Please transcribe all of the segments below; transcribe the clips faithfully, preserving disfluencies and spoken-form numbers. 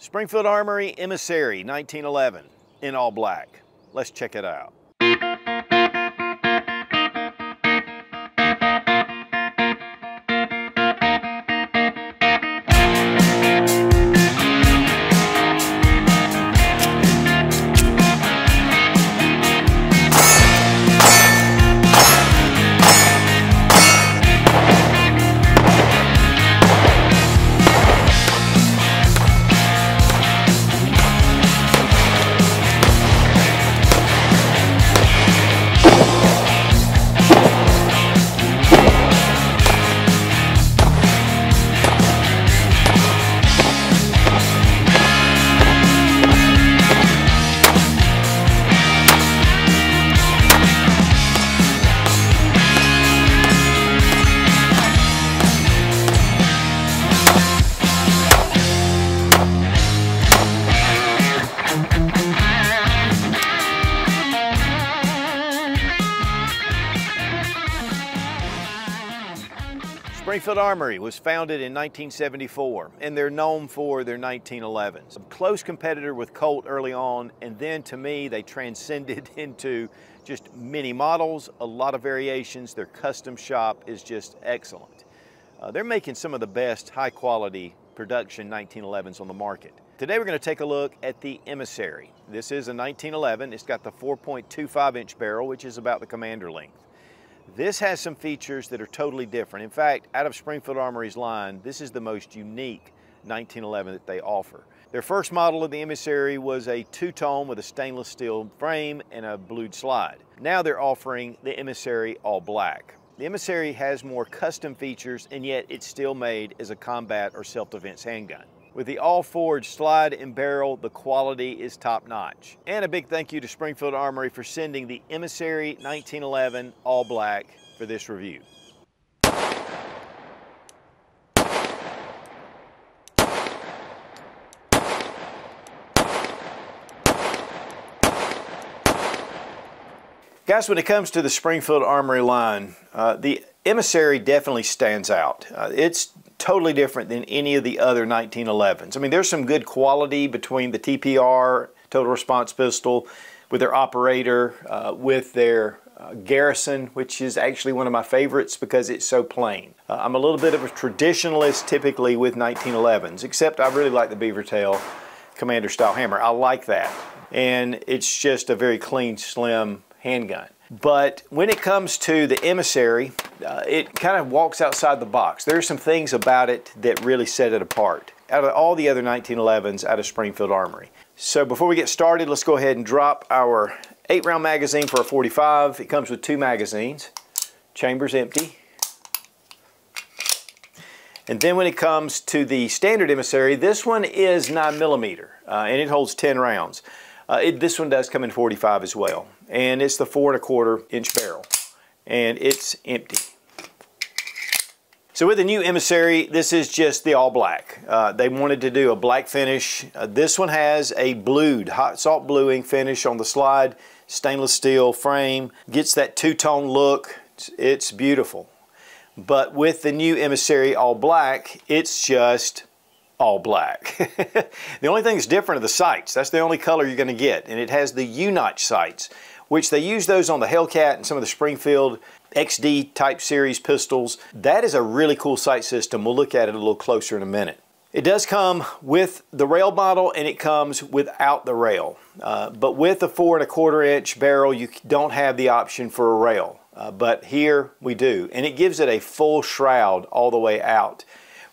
Springfield Armory Emissary nineteen eleven in all black. Let's check it out. Springfield Armory was founded in nineteen seventy-four, and they're known for their nineteen elevens. A close competitor with Colt early on, and then to me, they transcended into just many models, a lot of variations. Their custom shop is just excellent. Uh, they're making some of the best high-quality production nineteen elevens on the market. Today, we're going to take a look at the Emissary. This is a nineteen eleven. It's got the four point two five inch barrel, which is about the commander length. This has some features that are totally different. In fact, out of Springfield Armory's line, this is the most unique nineteen eleven that they offer. Their first model of the Emissary was a two-tone with a stainless steel frame and a blued slide. Now they're offering the Emissary all black. The Emissary has more custom features, and yet it's still made as a combat or self-defense handgun. With the all-forged slide and barrel, the quality is top-notch. And a big thank you to Springfield Armory for sending the Emissary nineteen eleven all black for this review. Guys, when it comes to the Springfield Armory line, uh, the Emissary definitely stands out. Uh, it's totally different than any of the other nineteen elevens. I mean, there's some good quality between the T P R, Total Response Pistol, with their Operator, uh, with their uh, Garrison, which is actually one of my favorites because it's so plain. Uh, I'm a little bit of a traditionalist typically with nineteen elevens, except I really like the beaver tail commander style hammer. I like that. And it's just a very clean, slim handgun. But when it comes to the Emissary, uh, it kind of walks outside the box. There are some things about it that really set it apart out of all the other nineteen elevens out of Springfield Armory. So before we get started, let's go ahead and drop our eight round magazine for a forty-five. It comes with two magazines. Chamber's empty. And then when it comes to the standard Emissary, this one is nine millimeter, uh, and it holds ten rounds. Uh, it, this one does come in forty-five as well, and it's the four and a quarter inch barrel, and it's empty. So with the new Emissary, this is just the all black. Uh, they wanted to do a black finish. Uh, this one has a blued, hot salt bluing finish on the slide, stainless steel frame, gets that two-tone look. It's, it's beautiful. But with the new Emissary all black, it's just all black. The only thing that's different are the sights. That's the only color you're going to get, and it has the U-notch sights, which they use those on the Hellcat and some of the Springfield X D type series pistols. That is a really cool sight system. We'll look at it a little closer in a minute. It does come with the rail model, and it comes without the rail, uh, but with the four and a quarter inch barrel you don't have the option for a rail, uh, but here we do, and it gives it a full shroud all the way out,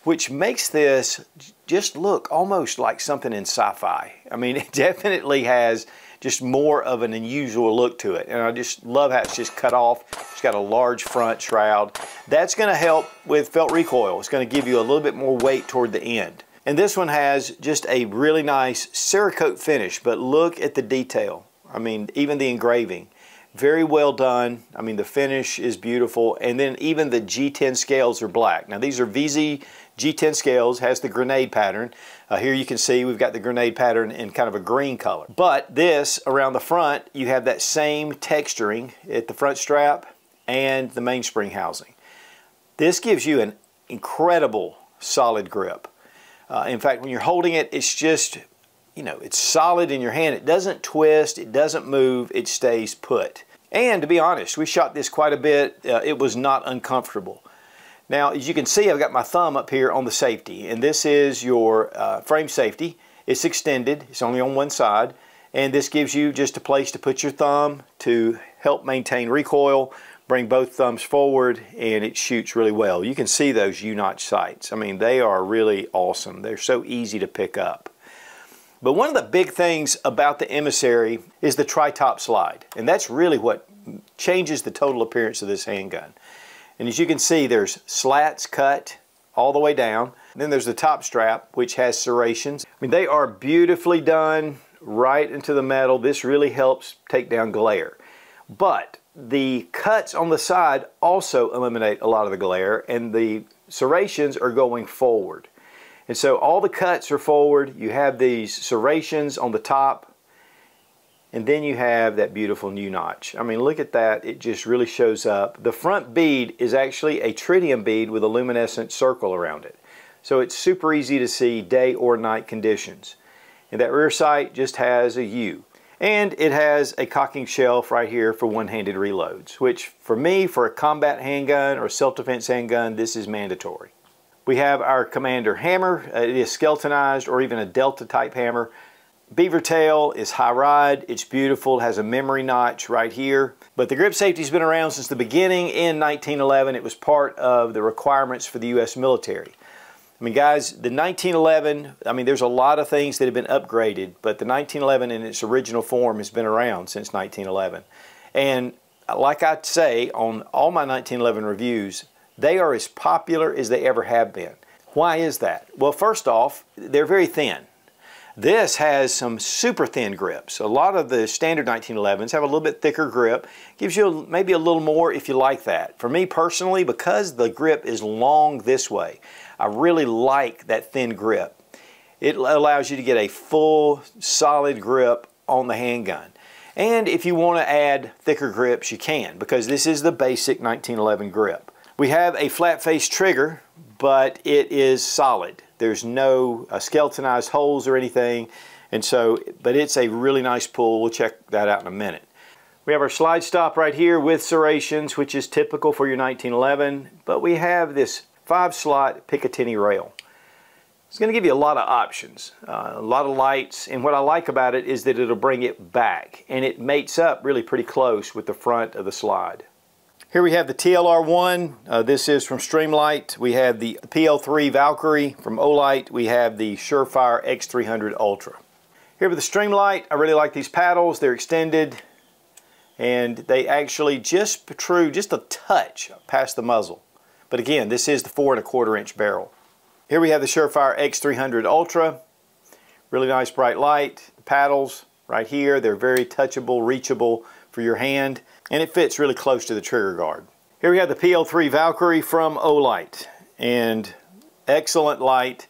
which makes this just look almost like something in sci-fi. I mean, it definitely has just more of an unusual look to it. And I just love how it's just cut off. It's got a large front shroud. That's gonna help with felt recoil. It's gonna give you a little bit more weight toward the end. And this one has just a really nice Cerakote finish, but look at the detail. I mean, even the engraving. Very well done. I mean, the finish is beautiful. And then even the G ten scales are black. Now these are V Z G ten scales, has the grenade pattern. Uh, here you can see we've got the grenade pattern in kind of a green color. But this, around the front, you have that same texturing at the front strap and the mainspring housing. This gives you an incredible solid grip. Uh, in fact, when you're holding it, it's just, you know, it's solid in your hand. It doesn't twist, it doesn't move, it stays put. And to be honest, we shot this quite a bit. Uh, it was not uncomfortable. Now, as you can see, I've got my thumb up here on the safety, and this is your uh, frame safety. It's extended, it's only on one side, and this gives you just a place to put your thumb to help maintain recoil, bring both thumbs forward, and it shoots really well. You can see those U-notch sights. I mean, they are really awesome. They're so easy to pick up. But one of the big things about the Emissary is the tri-top slide, and that's really what changes the total appearance of this handgun. And as you can see, there's slats cut all the way down. And then there's the top strap, which has serrations. I mean, they are beautifully done right into the metal. This really helps take down glare. But the cuts on the side also eliminate a lot of the glare, and the serrations are going forward. And so all the cuts are forward. You have these serrations on the top, and then you have that beautiful new notch. I mean, look at that. It just really shows up. The front bead is actually a tritium bead with a luminescent circle around it. So it's super easy to see day or night conditions. And that rear sight just has a U. And it has a cocking shelf right here for one-handed reloads, which for me, for a combat handgun or a self-defense handgun, this is mandatory. We have our commander hammer. It is skeletonized, or even a delta type hammer. Beaver tail is high rod, it's beautiful, it has a memory notch right here. But the grip safety has been around since the beginning in nineteen eleven. It was part of the requirements for the U S military. I mean, guys, the nineteen eleven, I mean, there's a lot of things that have been upgraded, but the nineteen eleven in its original form has been around since nineteen eleven. And like I say on all my nineteen eleven reviews, they are as popular as they ever have been. Why is that? Well, first off, they're very thin. This has some super thin grips. A lot of the standard nineteen elevens have a little bit thicker grip. Gives you maybe a little more if you like that. For me personally, because the grip is long this way, I really like that thin grip. It allows you to get a full, solid grip on the handgun. And if you want to add thicker grips, you can, because this is the basic nineteen eleven grip. We have a flat face trigger, but it is solid. There's no uh, skeletonized holes or anything, and so, but it's a really nice pull. We'll check that out in a minute. We have our slide stop right here with serrations, which is typical for your nineteen eleven, but we have this five slot Picatinny rail. It's going to give you a lot of options, uh, a lot of lights, and what I like about it is that it'll bring it back, and it mates up really pretty close with the front of the slide. Here we have the T L R one, uh, this is from Streamlight. We have the P L three Valkyrie from Olight. We have the Surefire X three hundred Ultra. Here with the Streamlight, I really like these paddles. They're extended, and they actually just protrude just a touch past the muzzle. But again, this is the four and a quarter inch barrel. Here we have the Surefire X three hundred Ultra. Really nice bright light. The paddles right here, they're very touchable, reachable for your hand, and it fits really close to the trigger guard. Here we have the P L three Valkyrie from Olight, and excellent light,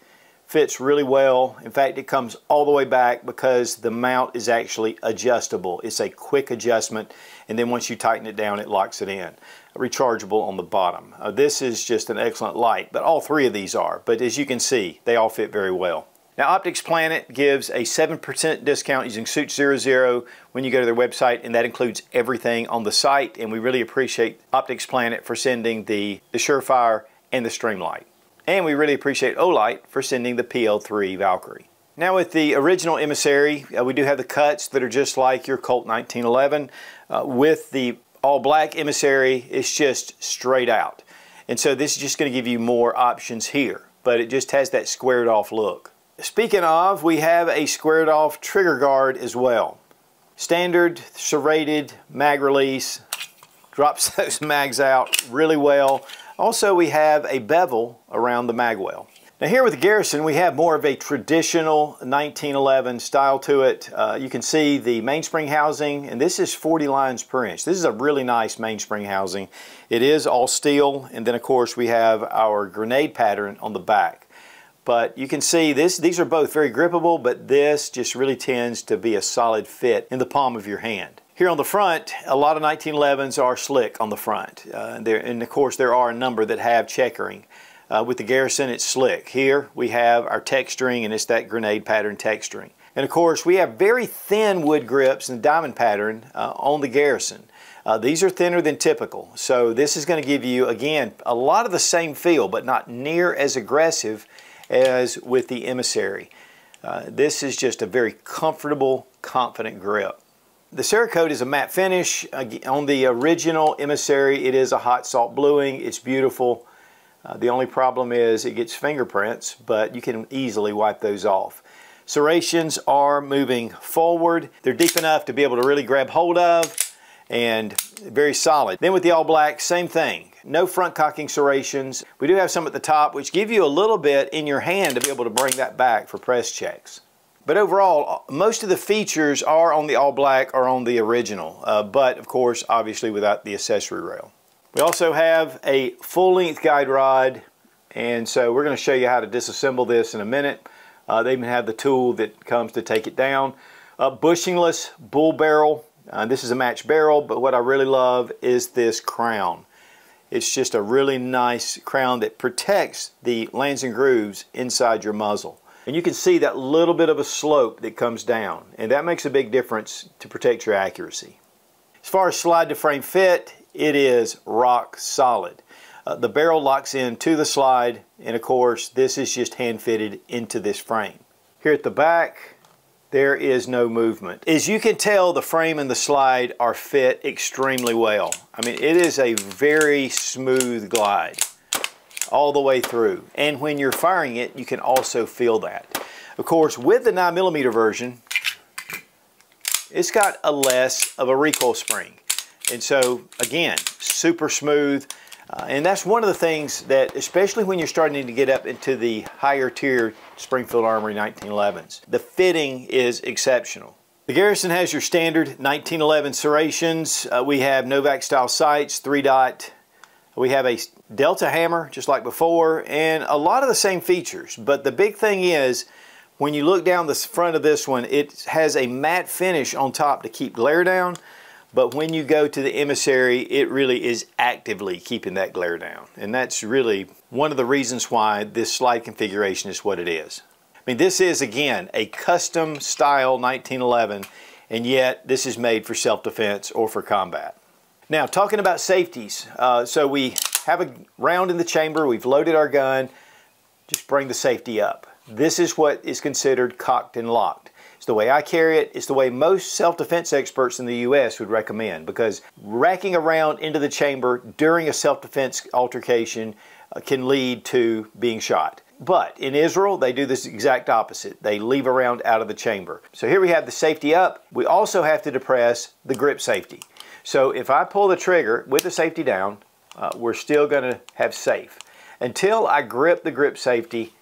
fits really well. In fact, it comes all the way back because the mount is actually adjustable. It's a quick adjustment, and then once you tighten it down, it locks it in. Rechargeable on the bottom. Uh, this is just an excellent light, but all three of these are, but as you can see, they all fit very well. Now, Optics Planet gives a seven percent discount using Sootch zero zero when you go to their website, and that includes everything on the site, and we really appreciate Optics Planet for sending the, the Surefire and the Streamlight. And we really appreciate Olight for sending the P L three Valkyrie. Now, with the original Emissary, uh, we do have the cuts that are just like your Colt nineteen eleven. Uh, with the all-black Emissary, it's just straight out. And so this is just going to give you more options here, but it just has that squared-off look. Speaking of, we have a squared off trigger guard as well. Standard serrated mag release, drops those mags out really well. Also, we have a bevel around the mag well. Now, here with the Garrison, we have more of a traditional nineteen eleven style to it. Uh, you can see the mainspring housing, and this is forty lines per inch. This is a really nice mainspring housing. It is all steel, and then of course we have our grenade pattern on the back. But you can see this, these are both very grippable, but this just really tends to be a solid fit in the palm of your hand. Here on the front, a lot of nineteen elevens are slick on the front. Uh, there, and of course, there are a number that have checkering. Uh, with the Garrison, it's slick. Here we have our texturing, and it's that grenade pattern texturing. And of course, we have very thin wood grips and diamond pattern uh, on the Garrison. Uh, these are thinner than typical, so this is going to give you, again, a lot of the same feel, but not near as aggressive as with the Emissary. Uh, this is just a very comfortable, confident grip. The Cerakote is a matte finish. Uh, on the original Emissary, it is a hot salt bluing. It's beautiful. Uh, the only problem is it gets fingerprints, but you can easily wipe those off. Serrations are moving forward. They're deep enough to be able to really grab hold of, and very solid. Then with the all black, same thing. No front cocking serrations. We do have some at the top, which give you a little bit in your hand to be able to bring that back for press checks. But overall, most of the features are on the all black or on the original, uh, but of course, obviously without the accessory rail. We also have a full length guide rod, and so we're gonna show you how to disassemble this in a minute. Uh, they even have the tool that comes to take it down. Uh, bushingless bull barrel. Uh, this is a match barrel, but what I really love is this crown. It's just a really nice crown that protects the lands and grooves inside your muzzle. And you can see that little bit of a slope that comes down, and that makes a big difference to protect your accuracy. As far as slide to frame fit, it is rock solid. Uh, the barrel locks in to the slide, and of course, this is just hand fitted into this frame. Here at the back, there is no movement. As you can tell, the frame and the slide are fit extremely well. I mean, it is a very smooth glide all the way through. And when you're firing it, you can also feel that. Of course, with the nine millimeter version, it's got a less of a recoil spring. And so, again, super smooth. Uh, and that's one of the things that, especially when you're starting to get up into the higher tier Springfield Armory nineteen elevens, the fitting is exceptional. The Garrison has your standard nineteen eleven serrations. Uh, we have Novak style sights, three dot. We have a Delta hammer, just like before, and a lot of the same features. But the big thing is, when you look down the front of this one, it has a matte finish on top to keep glare down. But when you go to the Emissary, it really is actively keeping that glare down. And that's really one of the reasons why this slide configuration is what it is. I mean, this is, again, a custom style nineteen eleven, and yet this is made for self-defense or for combat. Now, talking about safeties. Uh, so we have a round in the chamber. We've loaded our gun. Just bring the safety up. This is what is considered cocked and locked. It's the way I carry it. It's the way most self-defense experts in the U S would recommend, because racking around into the chamber during a self-defense altercation uh, can lead to being shot. But in Israel, they do this exact opposite. They leave around out of the chamber. So here we have the safety up. We also have to depress the grip safety. So if I pull the trigger with the safety down, uh, we're still going to have safe until I grip the grip safety,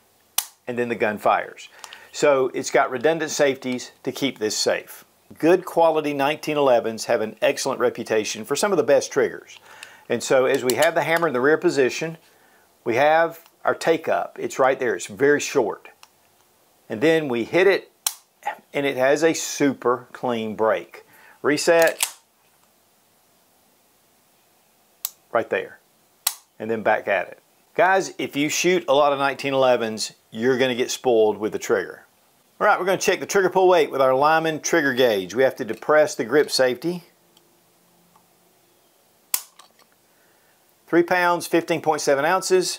and then the gun fires. So it's got redundant safeties to keep this safe. Good quality nineteen elevens have an excellent reputation for some of the best triggers. And so as we have the hammer in the rear position, we have our take up. It's right there, it's very short. And then we hit it, and it has a super clean break. Reset, right there, and then back at it. Guys, if you shoot a lot of nineteen elevens, you're gonna get spoiled with the trigger. All right, we're gonna check the trigger pull weight with our Lyman trigger gauge. We have to depress the grip safety. Three pounds, fifteen point seven ounces.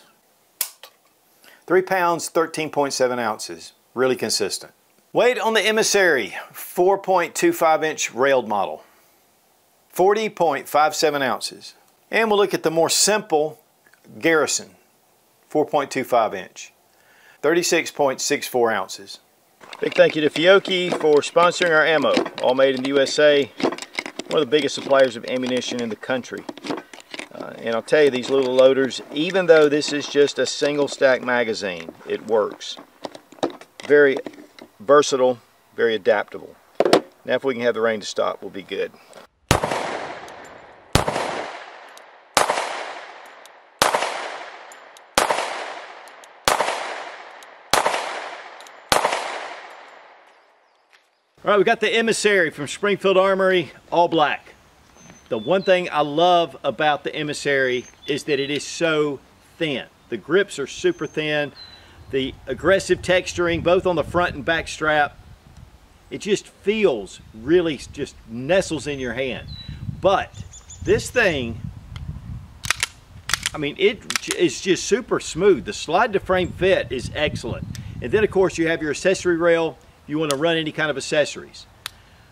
Three pounds, thirteen point seven ounces. Really consistent. Weight on the Emissary, four point two five inch railed model. forty point five seven ounces. And we'll look at the more simple Garrison. four point two five inch, thirty-six point six four ounces. Big thank you to Fiocchi for sponsoring our ammo, all made in the U S A, one of the biggest suppliers of ammunition in the country. Uh, and I'll tell you, these little loaders, even though this is just a single stack magazine, it works. Very versatile, very adaptable. Now if we can have the rain to stop, we'll be good. All right, we got the Emissary from Springfield Armory, all black. The one thing I love about the Emissary is that it is so thin. The grips are super thin. The aggressive texturing, both on the front and back strap, it just feels really just nestles in your hand. But this thing, I mean, it is just super smooth. The slide to frame fit is excellent. And then of course you have your accessory rail if you want to run any kind of accessories.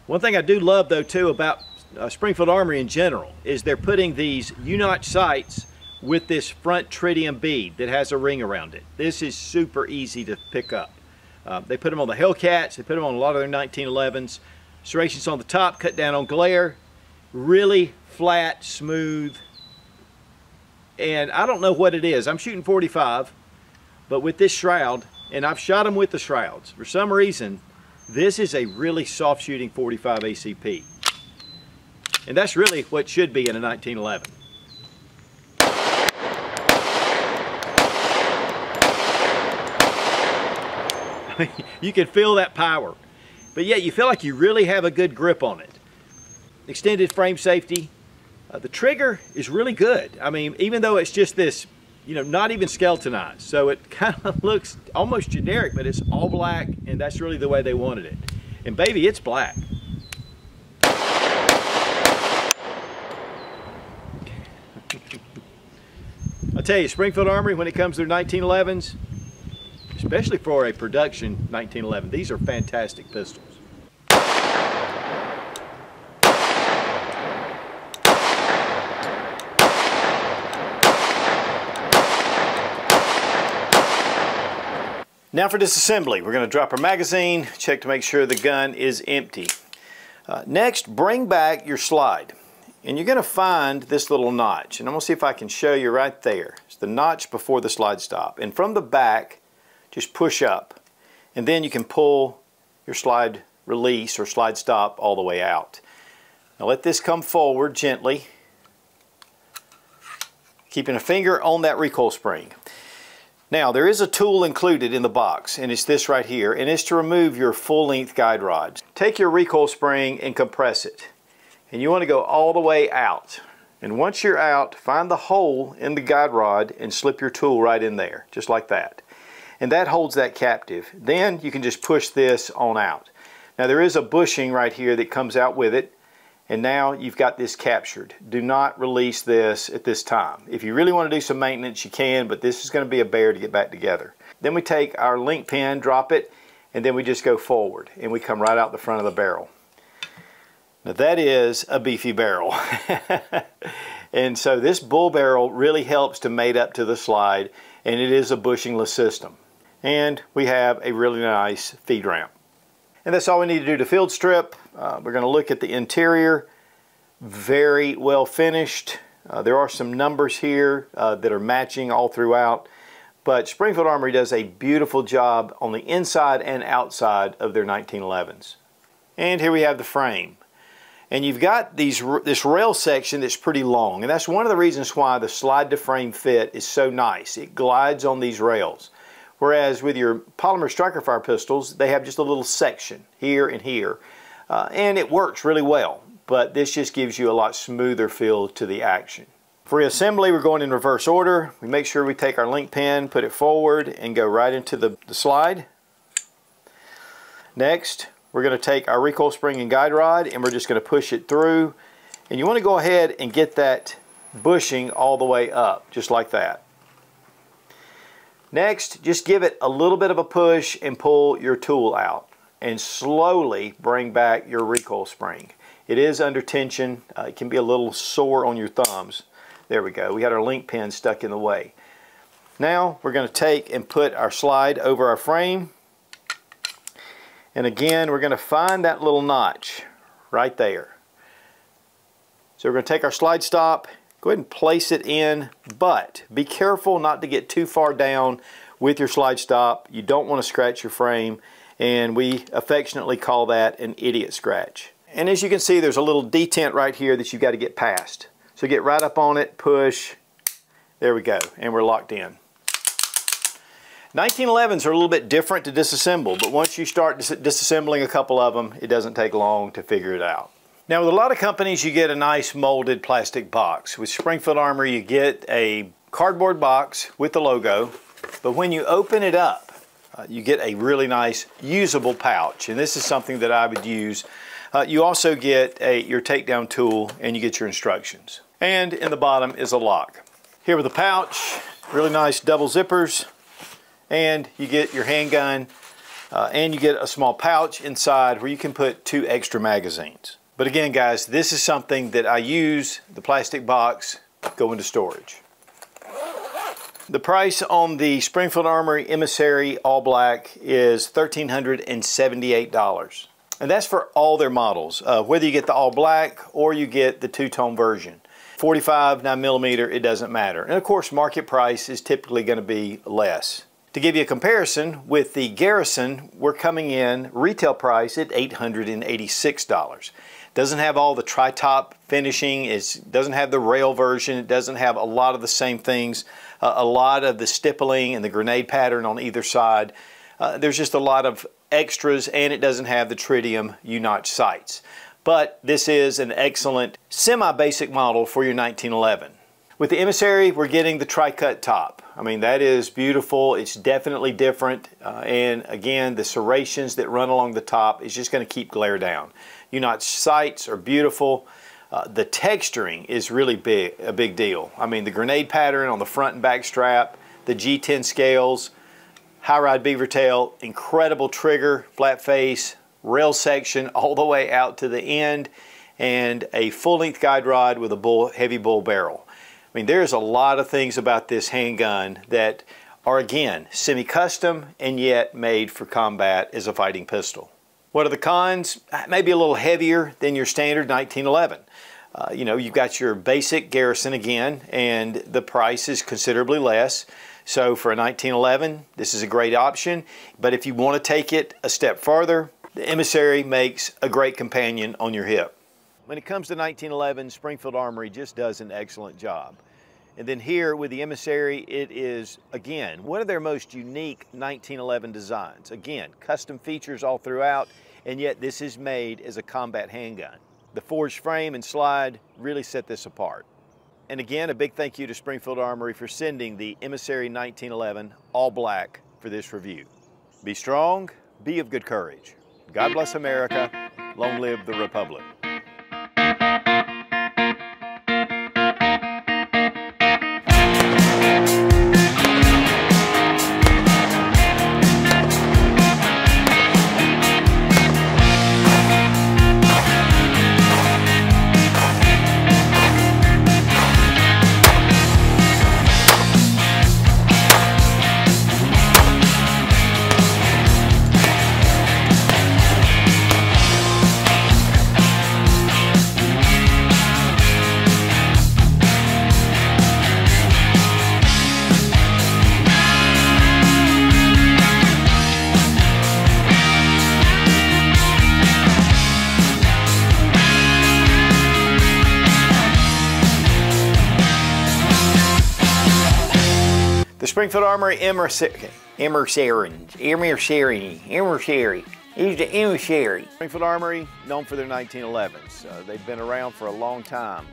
One thing I do love though too about uh, Springfield Armory in general is they're putting these U-notch sights with this front tritium bead that has a ring around it. This is super easy to pick up. Uh, they put them on the Hellcats, they put them on a lot of their nineteen elevens. Serrations on the top, cut down on glare. Really flat, smooth. And I don't know what it is. I'm shooting forty-five, but with this shroud, and I've shot them with the shrouds. For some reason, this is a really soft shooting forty-five A C P. And that's really what should be in a nineteen eleven. You can feel that power. But yeah, you feel like you really have a good grip on it. Extended frame safety. Uh, the trigger is really good. I mean, even though it's just this, you know, not even skeletonized. So it kind of looks almost generic, but it's all black, and that's really the way they wanted it. And baby, it's black. I'll tell you, Springfield Armory, when it comes to their nineteen elevens, especially for a production nineteen eleven, these are fantastic pistols. Now for disassembly, we're going to drop our magazine, check to make sure the gun is empty. Uh, next, bring back your slide, and you're going to find this little notch, and I'm going to see if I can show you right there. It's the notch before the slide stop, and from the back, just push up, and then you can pull your slide release or slide stop all the way out. Now let this come forward gently, keeping a finger on that recoil spring. Now, there is a tool included in the box, and it's this right here, and it's to remove your full-length guide rods. Take your recoil spring and compress it, and you want to go all the way out. And once you're out, find the hole in the guide rod and slip your tool right in there, just like that. And that holds that captive. Then you can just push this on out. Now, there is a bushing right here that comes out with it, and now you've got this captured. Do not release this at this time. If you really want to do some maintenance, you can, but this is going to be a bear to get back together. Then we take our link pin, drop it, and then we just go forward, and we come right out the front of the barrel. Now that is a beefy barrel. And so this bull barrel really helps to mate up to the slide, and it is a bushingless system. And we have a really nice feed ramp. And that's all we need to do to field strip. Uh, we're going to look at the interior. Very well finished. Uh, there are some numbers here uh, that are matching all throughout. But Springfield Armory does a beautiful job on the inside and outside of their nineteen elevens. And here we have the frame. And you've got these, this rail section that's pretty long. And that's one of the reasons why the slide to frame fit is so nice. It glides on these rails. Whereas with your polymer striker fire pistols, they have just a little section here and here. Uh, and it works really well, but this just gives you a lot smoother feel to the action. For assembly, we're going in reverse order. We make sure we take our link pin, put it forward, and go right into the, the slide. Next, we're going to take our recoil spring and guide rod, and we're just going to push it through. And you want to go ahead and get that bushing all the way up, just like that. Next, just give it a little bit of a push and pull your tool out and slowly bring back your recoil spring. It is under tension. Uh, it can be a little sore on your thumbs. There we go. We had our link pin stuck in the way. Now we're going to take and put our slide over our frame. And again, we're going to find that little notch right there. So we're going to take our slide stop. Go ahead and place it in, but be careful not to get too far down with your slide stop. You don't want to scratch your frame, and we affectionately call that an idiot scratch. And as you can see, there's a little detent right here that you've got to get past. So get right up on it, push, there we go, and we're locked in. nineteen elevens are a little bit different to disassemble, but once you start dis disassembling a couple of them, it doesn't take long to figure it out. Now, with a lot of companies, you get a nice molded plastic box. With Springfield Armory, you get a cardboard box with the logo, but when you open it up, uh, you get a really nice usable pouch, and this is something that I would use. Uh, you also get a, your takedown tool, and you get your instructions. And in the bottom is a lock. Here with the pouch, really nice double zippers, and you get your handgun, uh, and you get a small pouch inside where you can put two extra magazines. But again, guys, this is something that I use. The plastic box go into storage. The price on the Springfield Armory Emissary All Black is one thousand three hundred seventy-eight dollars. And that's for all their models, uh, whether you get the all black or you get the two-tone version. forty-five, nine millimeter, it doesn't matter. And of course, market price is typically going to be less. To give you a comparison, with the Garrison, we're coming in retail price at eight hundred eighty-six dollars. Doesn't have all the tri-top finishing, it doesn't have the rail version, it doesn't have a lot of the same things, uh, a lot of the stippling and the grenade pattern on either side. Uh, there's just a lot of extras, and it doesn't have the tritium U-notch sights. But this is an excellent semi-basic model for your nineteen eleven. With the Emissary, we're getting the tri-cut top. I mean, that is beautiful. It's definitely different. Uh, and again, the serrations that run along the top is just going to keep glare down. U-notch sights are beautiful. Uh, the texturing is really big, a big deal. I mean, the grenade pattern on the front and back strap, the G ten scales, high-ride beaver tail, incredible trigger, flat face, rail section all the way out to the end, and a full-length guide rod with a bull, heavy bull barrel. I mean, there's a lot of things about this handgun that are, again, semi-custom and yet made for combat as a fighting pistol. What are the cons? Maybe a little heavier than your standard nineteen eleven. Uh, you know, you've got your basic Garrison again, and the price is considerably less. So for a nineteen eleven, this is a great option. But if you want to take it a step further, the Emissary makes a great companion on your hip. When it comes to nineteen eleven, Springfield Armory just does an excellent job. And then here with the Emissary, it is, again, one of their most unique nineteen eleven designs. Again, custom features all throughout, and yet this is made as a combat handgun. The forged frame and slide really set this apart. And again, a big thank you to Springfield Armory for sending the Emissary nineteen eleven All Black for this review. Be strong, be of good courage. God bless America, long live the Republic. The Springfield Armory Emissary, Emissary, Emissary, Emissary, is the Emissary. Springfield Armory, known for their nineteen elevens. Uh, they've been around for a long time.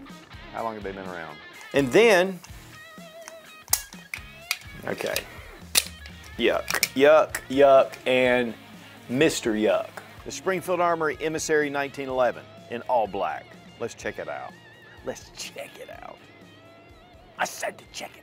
How long have they been around? And then, okay, yuck, yuck, yuck, and Mister Yuck. The Springfield Armory Emissary nineteen eleven in all black. Let's check it out. Let's check it out. I said to check it out.